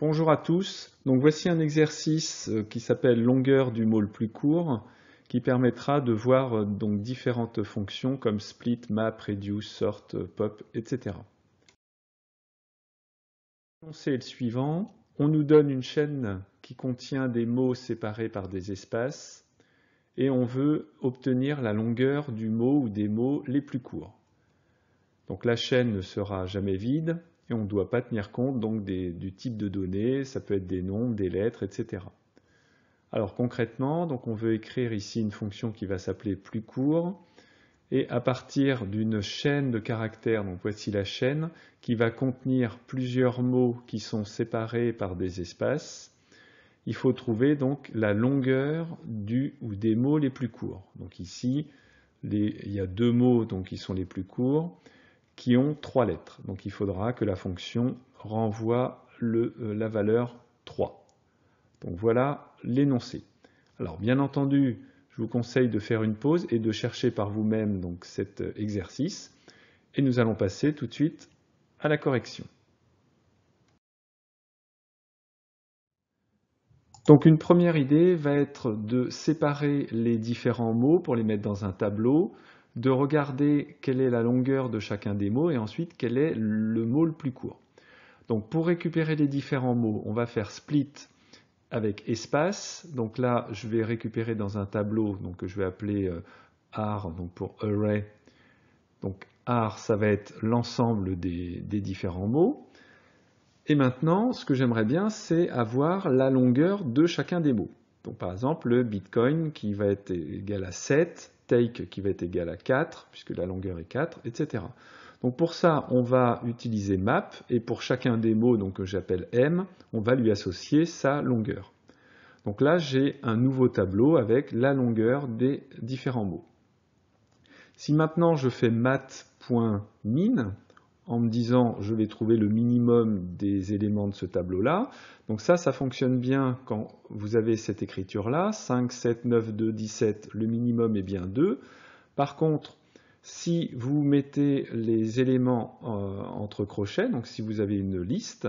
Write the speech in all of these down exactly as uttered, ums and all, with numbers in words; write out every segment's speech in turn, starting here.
Bonjour à tous, donc voici un exercice qui s'appelle longueur du mot le plus court qui permettra de voir donc différentes fonctions comme split, map, reduce, sort, pop, et cetera. C'est le suivant, on nous donne une chaîne qui contient des mots séparés par des espaces et on veut obtenir la longueur du mot ou des mots les plus courts. Donc la chaîne ne sera jamais vide. Et on ne doit pas tenir compte donc des, du type de données, ça peut être des nombres, des lettres, et cetera. Alors concrètement, donc on veut écrire ici une fonction qui va s'appeler plus court, et à partir d'une chaîne de caractères, donc voici la chaîne, qui va contenir plusieurs mots qui sont séparés par des espaces, il faut trouver donc la longueur du ou des mots les plus courts. Donc ici, les, il y a deux mots donc, qui sont les plus courts, qui ont trois lettres. Donc il faudra que la fonction renvoie le, euh, la valeur trois. Donc voilà l'énoncé. Alors bien entendu, je vous conseille de faire une pause et de chercher par vous-même donc cet exercice. Et nous allons passer tout de suite à la correction. Donc une première idée va être de séparer les différents mots pour les mettre dans un tableau, de regarder quelle est la longueur de chacun des mots et ensuite quel est le mot le plus court. Donc pour récupérer les différents mots, on va faire split avec espace. Donc là, je vais récupérer dans un tableau donc que je vais appeler euh, ar, donc pour array. Donc ar, ça va être l'ensemble des, des différents mots. Et maintenant, ce que j'aimerais bien, c'est avoir la longueur de chacun des mots. Donc par exemple, le bitcoin qui va être égal à sept, take qui va être égal à quatre, puisque la longueur est quatre, et cetera. Donc pour ça, on va utiliser map, et pour chacun des mots donc, que j'appelle m, on va lui associer sa longueur. Donc là, j'ai un nouveau tableau avec la longueur des différents mots. Si maintenant je fais math.min, en me disant je vais trouver le minimum des éléments de ce tableau-là. Donc ça, ça fonctionne bien quand vous avez cette écriture-là, cinq, sept, neuf, deux, dix-sept, le minimum est bien deux. Par contre, si vous mettez les éléments euh, entre crochets, donc si vous avez une liste,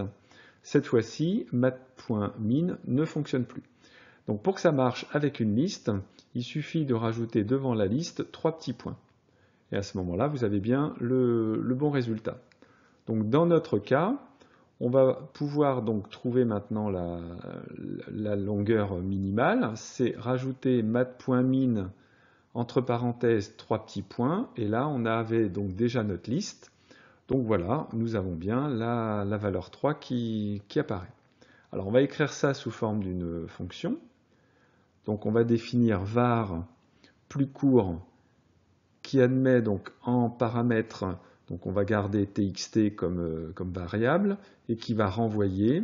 cette fois-ci, math.min ne fonctionne plus. Donc pour que ça marche avec une liste, il suffit de rajouter devant la liste trois petits points. Et à ce moment-là, vous avez bien le, le bon résultat. Donc dans notre cas, on va pouvoir donc trouver maintenant la, la longueur minimale. C'est rajouter math.min entre parenthèses trois petits points. Et là, on avait donc déjà notre liste. Donc voilà, nous avons bien la, la valeur trois qui, qui apparaît. Alors on va écrire ça sous forme d'une fonction. Donc on va définir var plus court qui admet donc en paramètre, donc on va garder txt comme, euh, comme variable, et qui va renvoyer.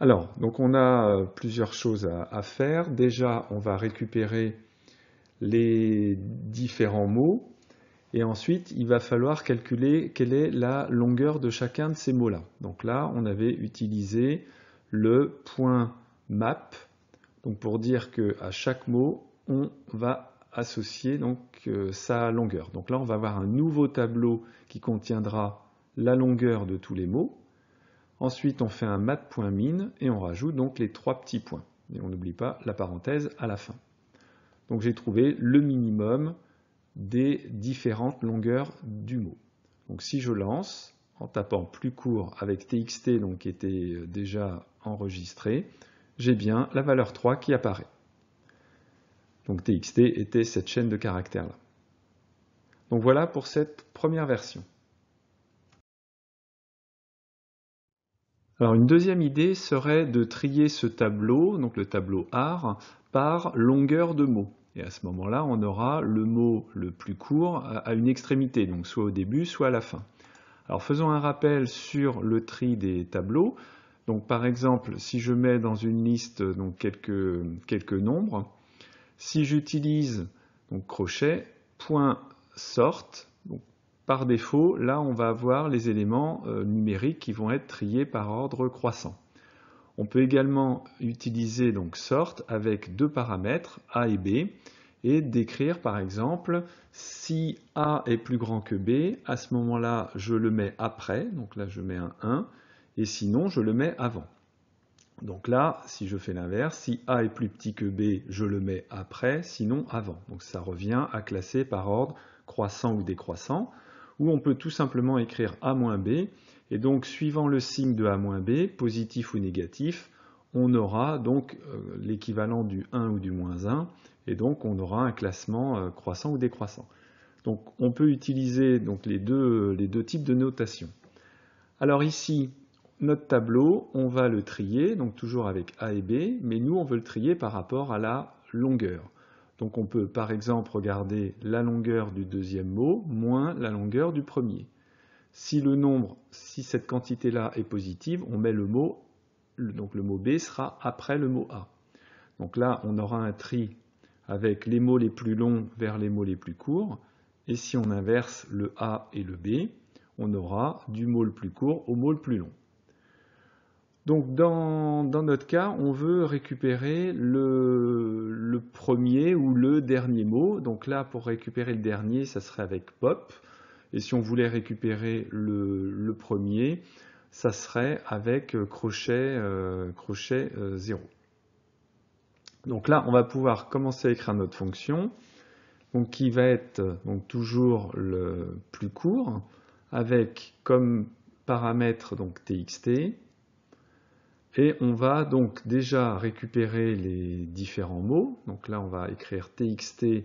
Alors, donc on a plusieurs choses à, à faire. Déjà, on va récupérer les différents mots, et ensuite, il va falloir calculer quelle est la longueur de chacun de ces mots-là. Donc là, on avait utilisé le point map, donc pour dire qu'à chaque mot, on va associer donc euh, sa longueur. Donc là, on va avoir un nouveau tableau qui contiendra la longueur de tous les mots. Ensuite, on fait un math.min et on rajoute donc les trois petits points. Et on n'oublie pas la parenthèse à la fin. Donc j'ai trouvé le minimum des différentes longueurs du mot. Donc si je lance, en tapant plus court avec txt, donc qui était déjà enregistré, j'ai bien la valeur trois qui apparaît. Donc txt était cette chaîne de caractères-là. Donc voilà pour cette première version. Alors une deuxième idée serait de trier ce tableau, donc le tableau ar, par longueur de mot. Et à ce moment-là, on aura le mot le plus court à une extrémité, donc soit au début, soit à la fin. Alors faisons un rappel sur le tri des tableaux. Donc par exemple, si je mets dans une liste donc, quelques, quelques nombres, si j'utilise donc crochet point sort, donc par défaut, là on va avoir les éléments euh, numériques qui vont être triés par ordre croissant. On peut également utiliser donc sort avec deux paramètres A et B et décrire par exemple si A est plus grand que B, à ce moment-là je le mets après, donc là je mets un un et sinon je le mets avant. Donc là, si je fais l'inverse, si A est plus petit que B, je le mets après, sinon avant. Donc ça revient à classer par ordre croissant ou décroissant, ou on peut tout simplement écrire A moins B, et donc suivant le signe de A moins B, positif ou négatif, on aura donc euh, l'équivalent du un ou du moins un, et donc on aura un classement euh, croissant ou décroissant. Donc on peut utiliser donc, les, deux, les deux types de notation. Alors ici, notre tableau, on va le trier, donc toujours avec A et B, mais nous on veut le trier par rapport à la longueur. Donc on peut par exemple regarder la longueur du deuxième mot moins la longueur du premier. Si le nombre, si cette quantité-là est positive, on met le mot, donc le mot B sera après le mot A. Donc là on aura un tri avec les mots les plus longs vers les mots les plus courts, et si on inverse le A et le B, on aura du mot le plus court au mot le plus long. Donc dans, dans notre cas, on veut récupérer le, le premier ou le dernier mot. Donc là, pour récupérer le dernier, ça serait avec pop. Et si on voulait récupérer le, le premier, ça serait avec crochet, euh, crochet euh, zéro. Donc là, on va pouvoir commencer à écrire notre fonction, donc qui va être donc, toujours le plus court, avec comme paramètre donc, txt. Et on va donc déjà récupérer les différents mots. Donc là, on va écrire txt.split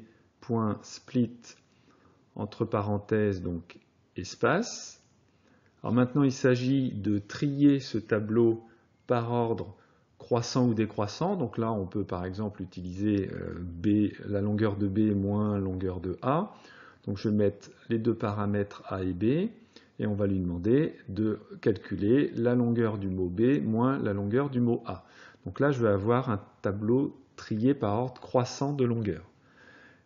entre parenthèses, donc espace. Alors maintenant, il s'agit de trier ce tableau par ordre croissant ou décroissant. Donc là, on peut par exemple utiliser B, la longueur de B moins la longueur de A. Donc je vais mettre les deux paramètres A et B. Et on va lui demander de calculer la longueur du mot B moins la longueur du mot A. Donc là, je vais avoir un tableau trié par ordre croissant de longueur.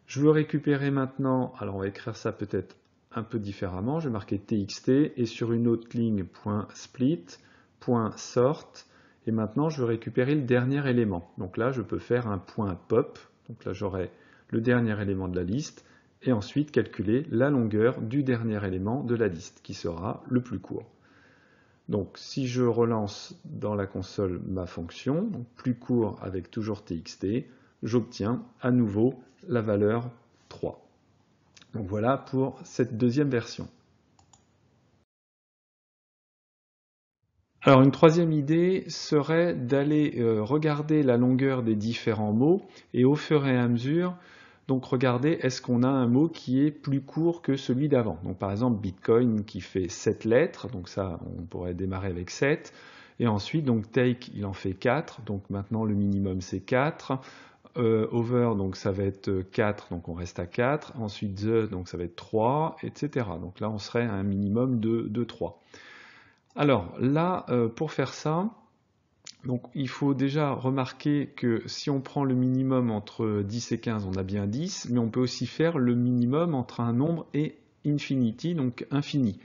Je veux récupérer maintenant, alors on va écrire ça peut-être un peu différemment, je vais marquer txt et sur une autre ligne, point .split, point .sort, et maintenant je veux récupérer le dernier élément. Donc là, je peux faire un point pop, donc là j'aurai le dernier élément de la liste, et ensuite calculer la longueur du dernier élément de la liste, qui sera le plus court. Donc si je relance dans la console ma fonction, donc plus court avec toujours txt, j'obtiens à nouveau la valeur trois. Donc voilà pour cette deuxième version. Alors une troisième idée serait d'aller regarder la longueur des différents mots, et au fur et à mesure, donc regardez, est-ce qu'on a un mot qui est plus court que celui d'avant? Donc par exemple, Bitcoin qui fait sept lettres, donc ça on pourrait démarrer avec sept. Et ensuite, donc take, il en fait quatre, donc maintenant le minimum c'est quatre. Euh, over, donc ça va être quatre, donc on reste à quatre. Ensuite the, donc ça va être trois, et cetera. Donc là on serait à un minimum de, de trois. Alors là, euh, pour faire ça, donc il faut déjà remarquer que si on prend le minimum entre dix et quinze, on a bien dix, mais on peut aussi faire le minimum entre un nombre et infinity, donc infini.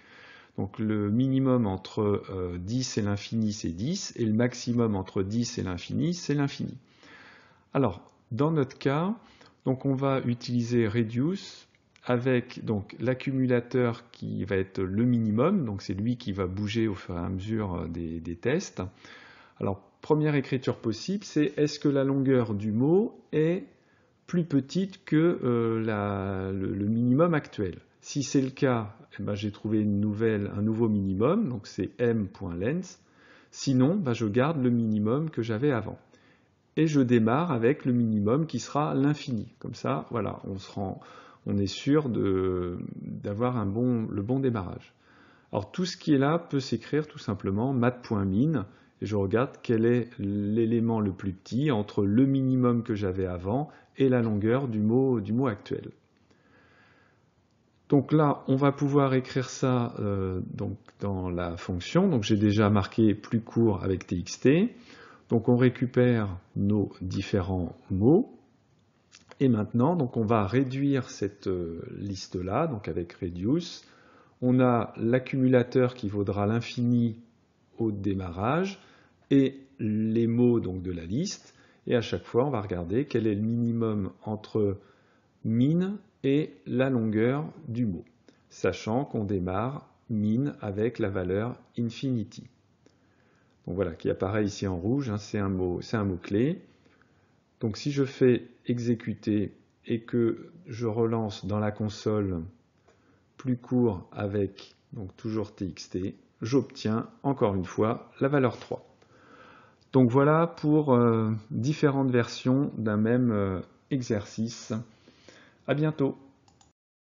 Donc le minimum entre euh, dix et l'infini, c'est dix, et le maximum entre dix et l'infini, c'est l'infini. Alors, dans notre cas, donc on va utiliser reduce avec l'accumulateur qui va être le minimum, donc c'est lui qui va bouger au fur et à mesure des, des tests. Alors, première écriture possible, c'est est-ce que la longueur du mot est plus petite que euh, la, le, le minimum actuel? Si c'est le cas, eh ben, j'ai trouvé une nouvelle, un nouveau minimum, donc c'est m.length. Sinon, ben, je garde le minimum que j'avais avant. Et je démarre avec le minimum qui sera l'infini. Comme ça, voilà, on, se rend, on est sûr d'avoir bon, le bon démarrage. Alors, tout ce qui est là peut s'écrire tout simplement math.min. Et je regarde quel est l'élément le plus petit entre le minimum que j'avais avant et la longueur du mot, du mot actuel. Donc là, on va pouvoir écrire ça euh, donc dans la fonction. Donc j'ai déjà marqué plus court avec txt. Donc on récupère nos différents mots. Et maintenant, donc on va réduire cette euh, liste-là, donc avec reduce. On a l'accumulateur qui vaudra l'infini au démarrage, et les mots donc de la liste, et à chaque fois on va regarder quel est le minimum entre min et la longueur du mot, sachant qu'on démarre min avec la valeur infinity. donc voilà, qui apparaît ici en rouge, hein, c'est un mot, c'est un mot-clé. Donc si je fais exécuter et que je relance dans la console plus court avec donc toujours txt, j'obtiens encore une fois la valeur trois. Donc voilà pour euh, différentes versions d'un même euh, exercice. À bientôt.